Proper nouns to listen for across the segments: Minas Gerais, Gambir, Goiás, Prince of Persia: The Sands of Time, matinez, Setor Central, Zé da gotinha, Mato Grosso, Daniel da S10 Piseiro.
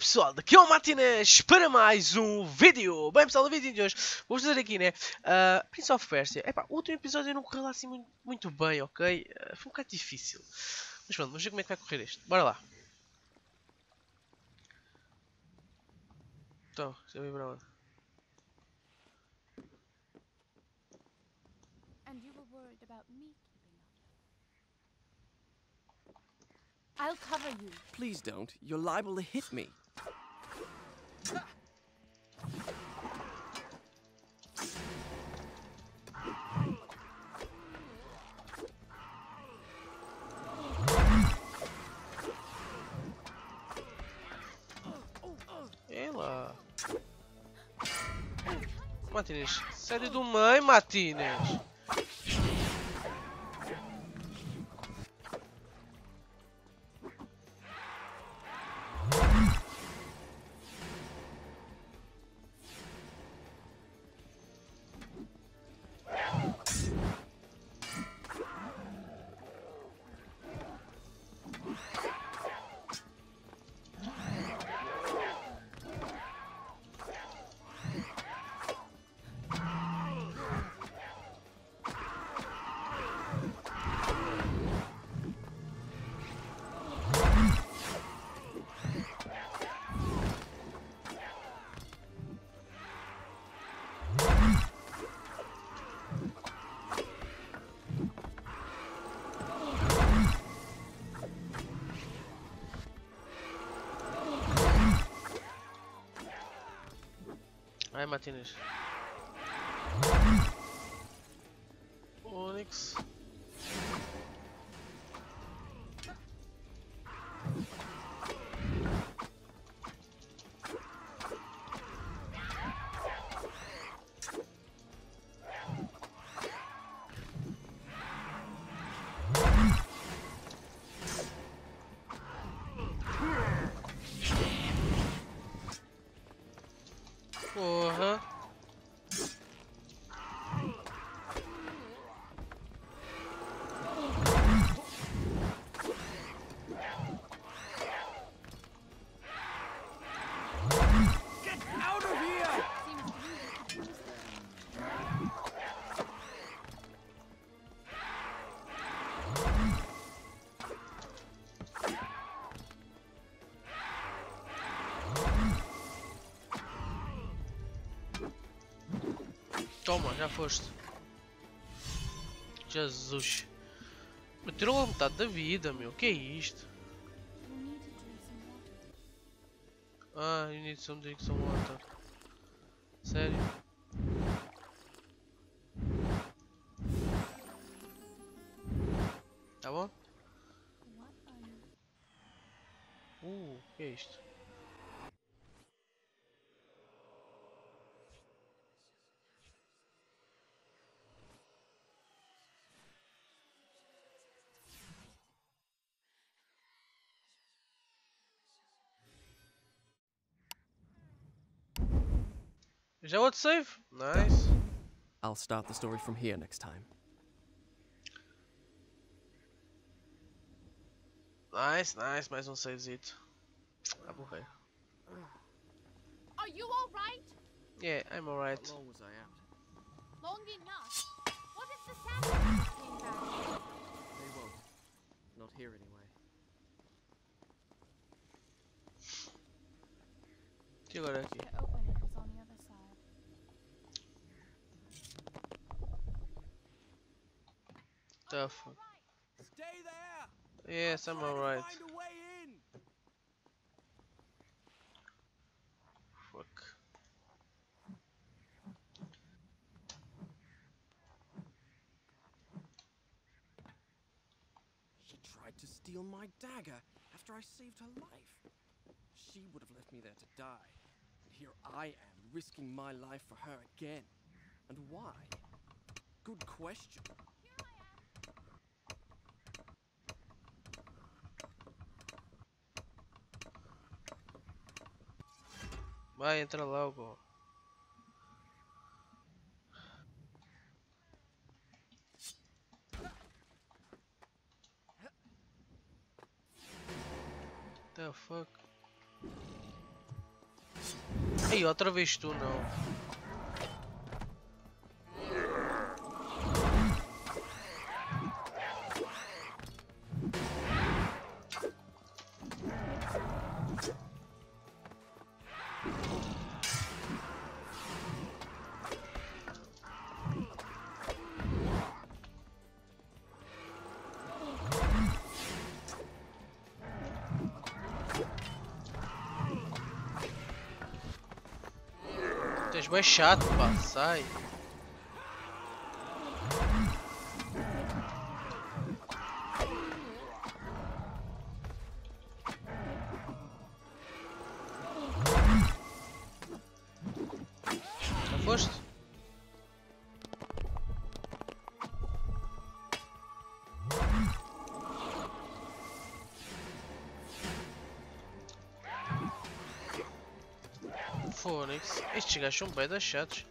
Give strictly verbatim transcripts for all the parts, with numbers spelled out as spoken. pessoal, daqui é o Matinez para mais um vídeo. Bem pessoal, no vídeo de hoje vou fazer aqui, né, uh, Prince of Persia. Epá, o último episódio não correu lá assim muito, muito bem, ok? Uh, foi um bocado difícil. Mas pronto, vamos ver como é que vai correr este. Bora lá. Então, deixa eu ir para onde? I'll cover you. Please don't. You're liable to hit me. Ela. Matinez, sério do mãe, Matinez. Ai, Matinez. Onyx. Porra. Get out of here. Toma, já foste. Jesus. Me tirou a metade da vida, meu. Que é isto? Ah, you need some drink, some water. Sério? Tá bom? Uh, que é isto? Já outro save? Nice. I'll start the story from here next time. Nice, nice, mais um savezito. Ah, morreu. Are you all right? Yeah, I'm all right. How long was I out? Long enough. What if the sands came back? They won't. Not here anyway. Que agora aqui? Stuff. Stay there. Yes, I'm alright. Fuck. She tried to steal my dagger after I saved her life. She would have left me there to die. And here I am risking my life for her again. And why? Good question. Vai, entra logo. The fuck? Ei, outra vez tu não. É chato, pá, sai. Já foste? Fônix, estes gajos são bem da chatos.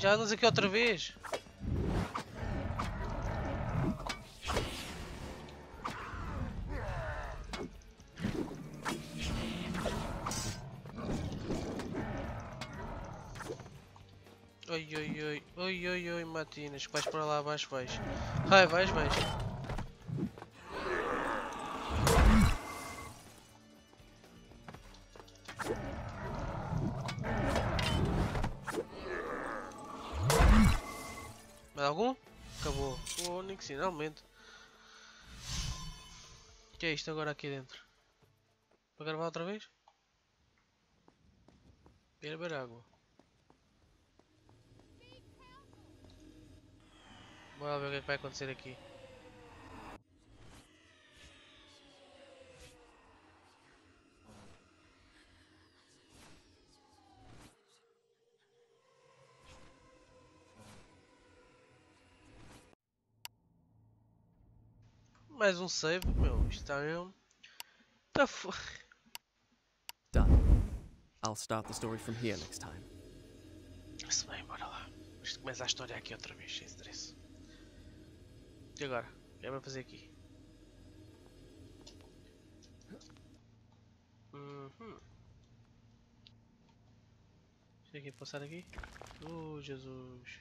Já andas aqui outra vez. Oi, oi, oi, oi, oi, oi, Matinas, vais para lá, vais, vais. Ai, vais, vais. Algum? Acabou. O Onix finalmente. O que é isto agora aqui dentro? Para gravar outra vez? Beber água. Bora ver o que é que vai acontecer aqui. Mais um save, meu, isto está mesmo. Tá f... Done. I'll start the story from here next time. Se bem, bora lá. Isto começa a história aqui outra vez, sem stress. E agora? O que é para fazer aqui? Uhum. Deixa aqui passar aqui. Oh, Jesus.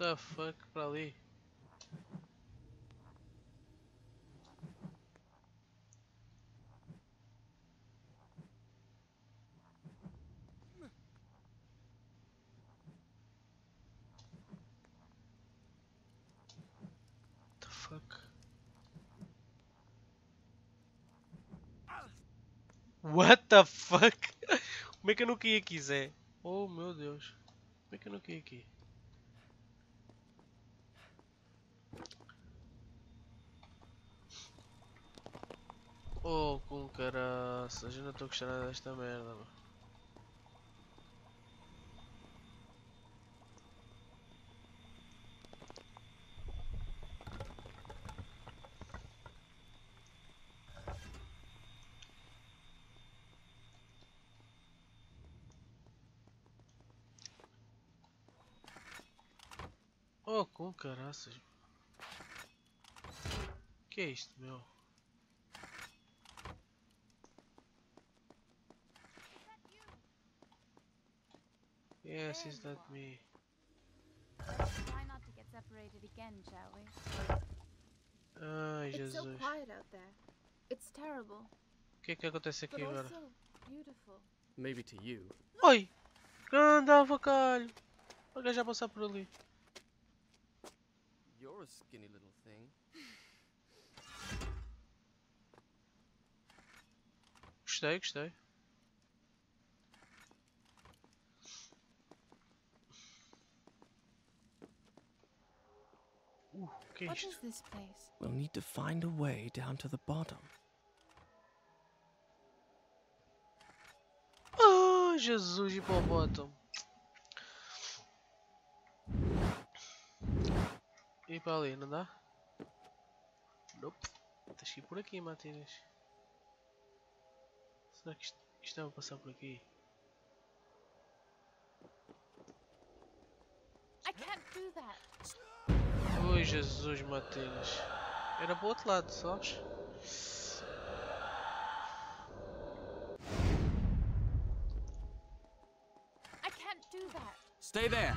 What the fuck, para ali. What the fuck? What the fuck? Como é que eu não caí aqui, Zé? Oh meu Deus. Como é que eu não caí aqui? Oh, com caraças, eu não estou a gostar nada desta merda, mano. Oh, com caraças. Que é isto, meu? Yes, is that me? Try not to get separated again, shall we? Ai, Jesus. It's so quiet out there. It's terrible. O que é que acontece aqui agora? Maybe to you. Oi! Grande avacalho! Alguém já passou por ali. You're a skinny little thing. Gostei, gostei. Uh, que é isto? We'll need to find a way down to the bottom. Ah, Jesus de hipopótamo. E para ali, não dá? Nope. Tens que ir por aqui, Matias. Será que isto, isto deve passar por aqui? Ui, Jesus, Matias. Era para o outro lado, sabes? I can't do that. Stay there.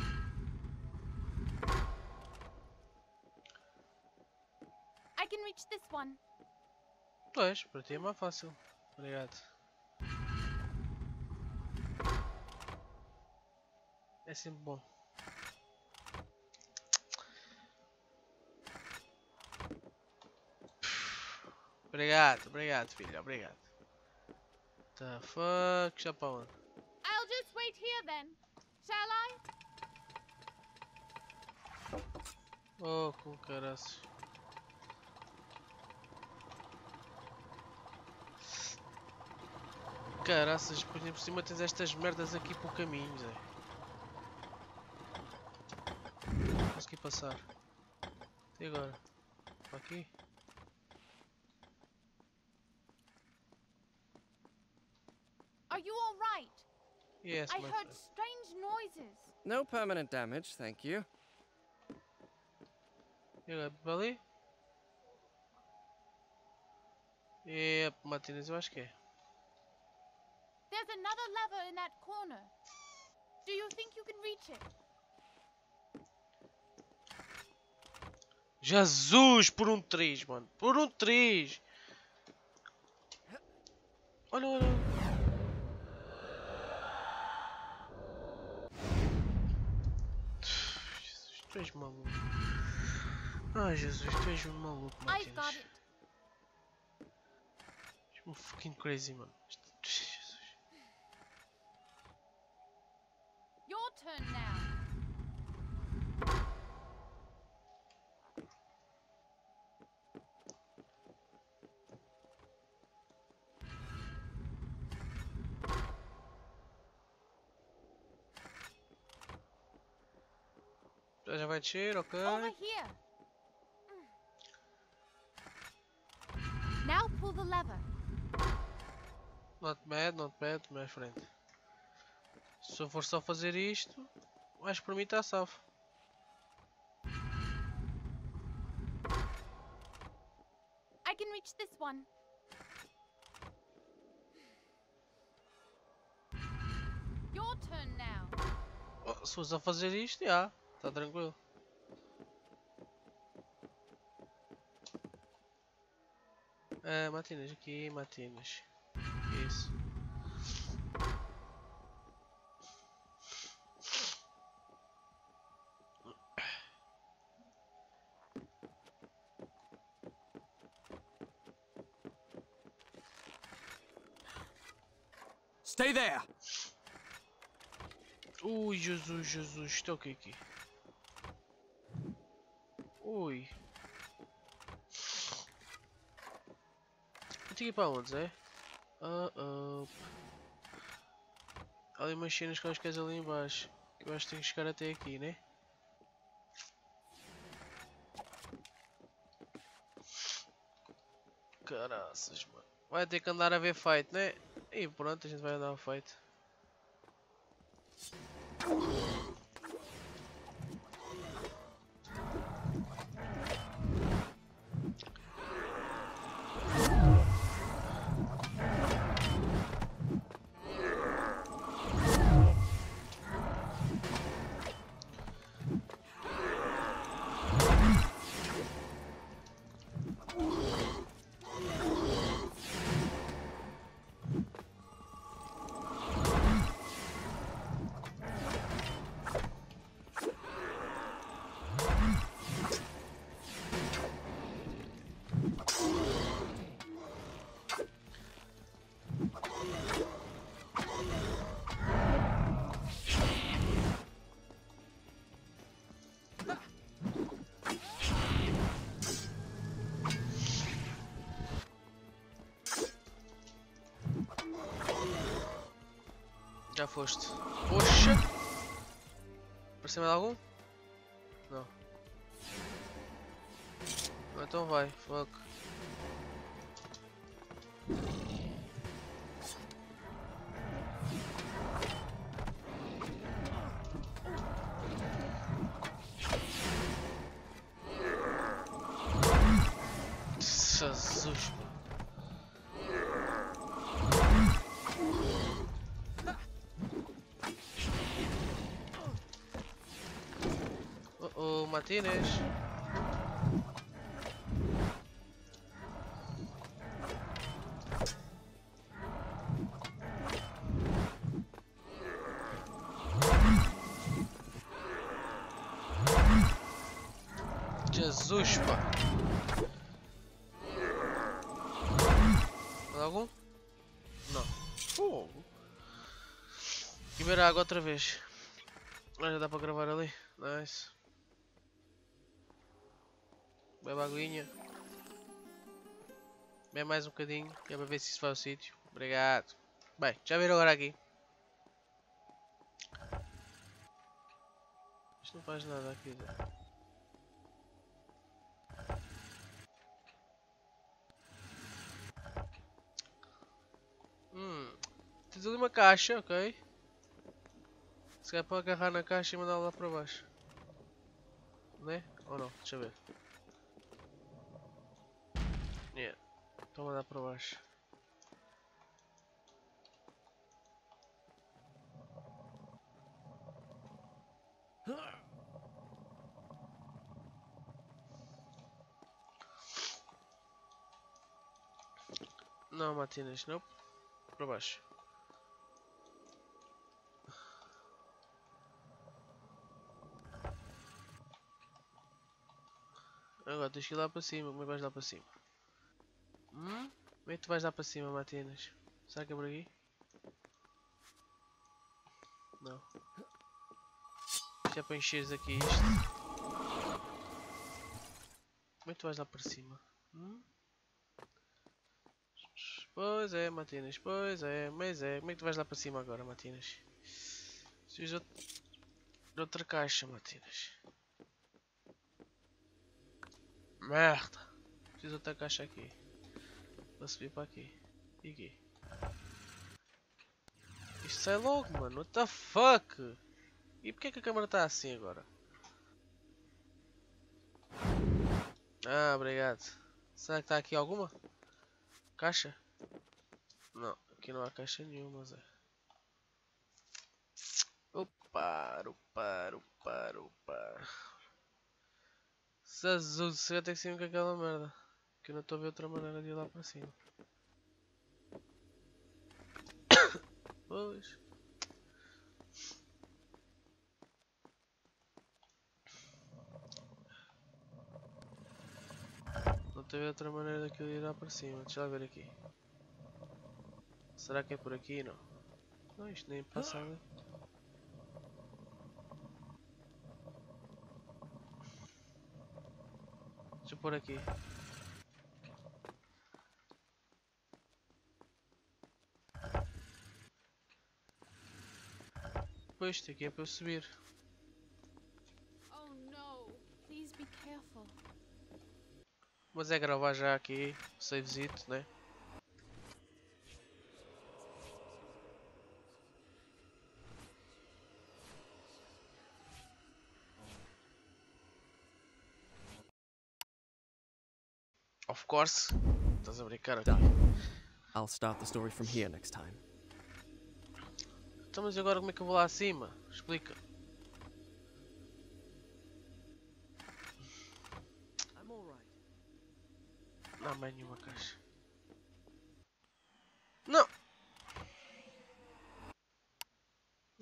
I can reach this one. Pois, para ti é mais fácil. Obrigado. É sempre bom. Obrigado, obrigado, filho, obrigado. The fuck, já para onde? I'll just wait here then. Shall I? Oh, com caraças. Caraças, por exemplo, por cima tens estas merdas aqui por caminho, Zé. Consegui passar. E agora? Para aqui? Yes, I heard strange noises. No permanent damage, thank you. You're Billy? Yep, Martinez, eu acho que é. There's another lever in that corner. Do you think you can reach it? Jesus, por um triz, mano. Por um triz. Olha, olha. Tu és maluco. Ah, Jesus, tu és um maluco, Matias. És um fucking crazy, mano. Jesus. Your turn now. Já vai descer, ok. Now pull the lever. Not bad, not bad, minha frente. Se eu for só fazer isto, acho que para mim está salvo. I can reach this one. Your turn now. Oh, se eu só fazer isto, já. Yeah. Tá tranquilo. Ah, Matinas aqui, Matinas. Isso. Stay there. Ui, Jesus, Jesus, estou aqui aqui. Ui. Eu tinha que ir para onde, Zé? Uh -oh. Há ali umas cenas que eu acho que és ali embaixo. Eu acho que tenho que chegar até aqui, né? Caraças, mano. Vai ter que andar a ver fight, né? E pronto, a gente vai andar a fight. Já foste. Poxa! Apareceu mais algum? Não. Então vai, fuck. Jesus. Oh, oh, Martínez. Jesus, pá. Mais algum? Não. Oh. E beber água outra vez. Ah, já dá para gravar ali. Nice. Bebe a aguinha. Bebe mais um bocadinho. Que é para ver se isso vai ao sítio. Obrigado. Bem, já viram agora aqui. Isto não faz nada aqui. Né? Hum, tens ali uma caixa, ok? Se calhar para agarrar na caixa e mandá-la lá para baixo. Né? Ou não? Deixa eu ver. Yeah. Estou a mandar para baixo. Não, Martínez, não. Para baixo. Agora tens que ir lá para cima. Como é que vais lá para cima? Hum? Como é que tu vais lá para cima, Martínez? Será que é por aqui? Não. Isto é para encheres aqui isto. Como é que tu vais lá para cima? Hum? Pois é, Martínez, pois é, mas é. Como é que tu vais lá para cima agora, Martínez? Preciso de outra caixa, Martínez. Merda! Preciso de outra caixa aqui. Vou subir para aqui. E aqui. Isto sai logo, mano. What the fuck? E porquê que a câmera está assim agora? Ah, obrigado. Será que está aqui alguma? Caixa? Não, aqui não há caixa nenhuma, Zé. Opa, opa, opa, opa. Jesus, se eu tenho que sair com aquela merda. Que eu não estou a ver outra maneira de ir lá para cima. Pois. Não estou a ver outra maneira daquilo de ir lá para cima. Deixa eu ver aqui. Será que é por aqui? Não. Não, isto nem passa ali. Deixa eu pôr aqui. Pois, isto aqui é para eu subir. Oh, não. Please be careful. Mas é gravar já aqui. Savezito, né? Of course, estás a brincar aqui. I'll start the story from here next time. Então, mas agora como é que eu vou lá acima? Explica. I'm all right. Não há mais nenhuma caixa. Não.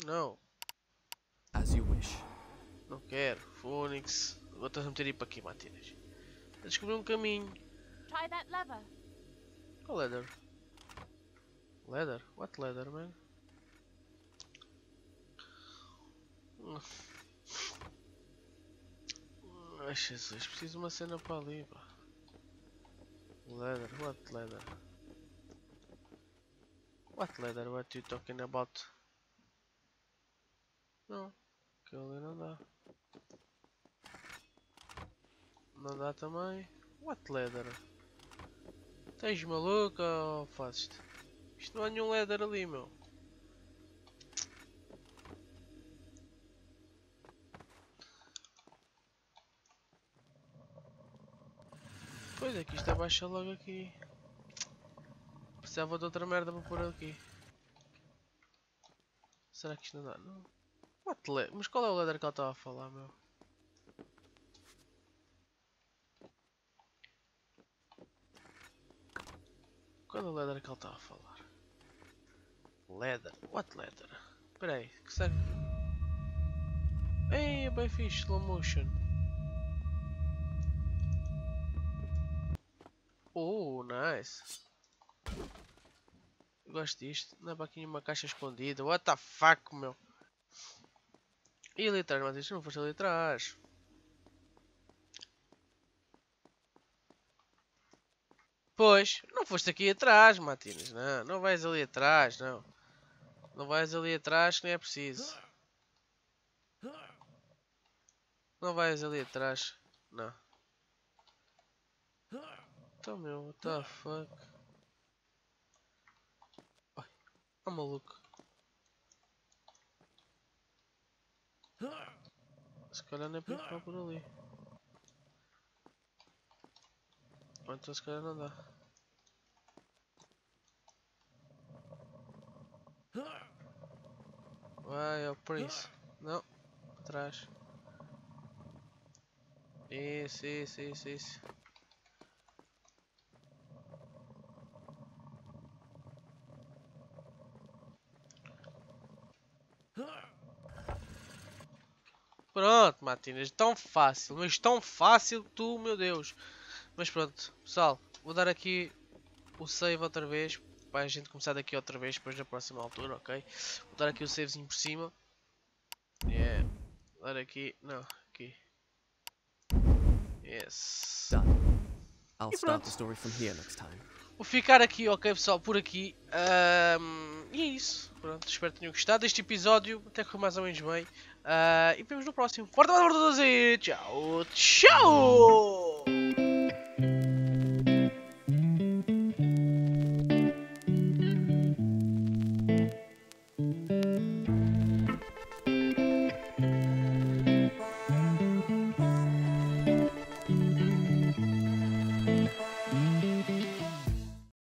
Não. As you wish. Não quero. Fônix. Vou tentar meter ir para aqui, Martínez. Descobri um caminho. Try that leather. Qual leather? Leather? What leather, man? Ai Jesus, preciso de uma cena para ali, pá. Leather, what leather? What leather what you talking about? Não, aquele ali não dá. Não dá também. What ladder? Tens maluca ou fazes-te? Isto não há nenhum ladder ali, meu. Pois é que isto abaixa logo aqui. Precisava de outra merda para pôr aqui. Será que isto não dá? Não. What le... Mas qual é o ladder que ela estava a falar, meu? Qual é o ladder que ela estava a falar? Ladder? What ladder? Espera aí, que serve? Ei, é bem fixe, slow motion. Oh, nice. Eu gosto disto. Não é para aqui nenhuma caixa escondida. What the fuck, meu? E ali atrás, mas isto não fosse ali atrás. Pois, não foste aqui atrás, Matinas, não, não vais ali atrás, não. Não vais ali atrás que nem é preciso. Não vais ali atrás, não. Então meu, what the fuck. Ai, oh, maluco. Se calhar não é para ficar por ali. Ou então se calhar não dá. Vai, oh Prince. Não. Atrás. Isso, isso, isso, isso. Pronto, Matinas. Tão fácil. Mas tão fácil que tu, meu Deus. Mas pronto, pessoal, vou dar aqui o save outra vez, para a gente começar daqui outra vez, depois da próxima altura, ok? Vou dar aqui o savezinho por cima. Yeah, vou dar aqui, não, aqui. Yes. I'll start the story from here next time. Vou ficar aqui, ok pessoal, por aqui. Um, e é isso, pronto, espero que tenham gostado deste episódio, até que foi mais ou menos bem. Uh, e vemos no próximo. Forte abraço para todos e tchau, tchau! Thank you.